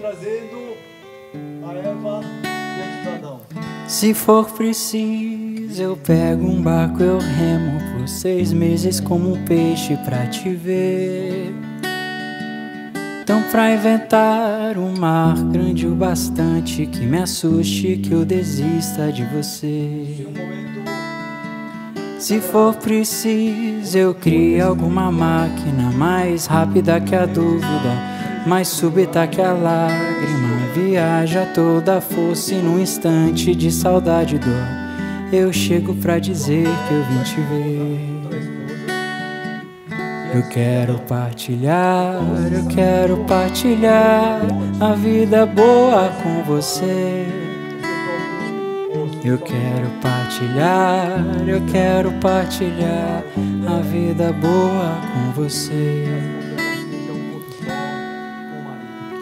trazendo a Eva diante do Adão. Se for preciso, eu pego um barco, eu remo por 6 meses como um peixe pra te ver. Então pra inventar um mar grande o bastante que me assuste, que eu desista de você. Se for preciso, eu crio alguma máquina mais rápida que a dúvida, mais súbita que a lágrima. Viaja toda a força e num instante de saudade e dor eu chego pra dizer que eu vim te ver. Eu quero partilhar, eu quero partilhar a vida boa com você. Eu quero partilhar, eu quero partilhar a vida boa com você.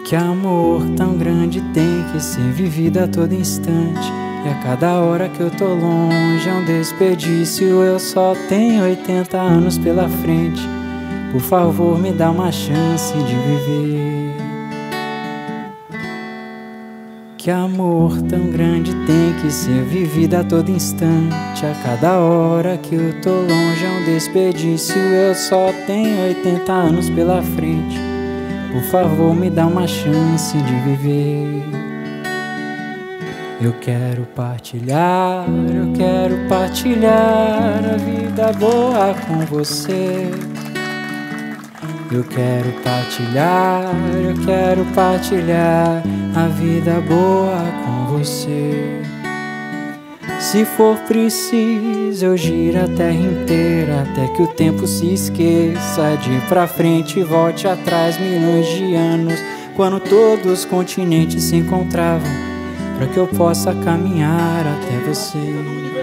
Que amor tão grande tem que ser vivido a todo instante, e a cada hora que eu tô longe é um desperdício. Eu só tenho 80 anos pela frente, por favor, me dá uma chance de viver. Que amor tão grande tem que ser vivido a todo instante, a cada hora que eu tô longe é um desperdício. Eu só tenho 80 anos pela frente, por favor, me dá uma chance de viver. Eu quero partilhar a vida boa com você. Eu quero partilhar, eu quero partilhar a vida boa com você. Se for preciso, eu giro a terra inteira até que o tempo se esqueça, de pra frente e volte atrás milhões de anos, quando todos os continentes se encontravam, pra que eu possa caminhar até você.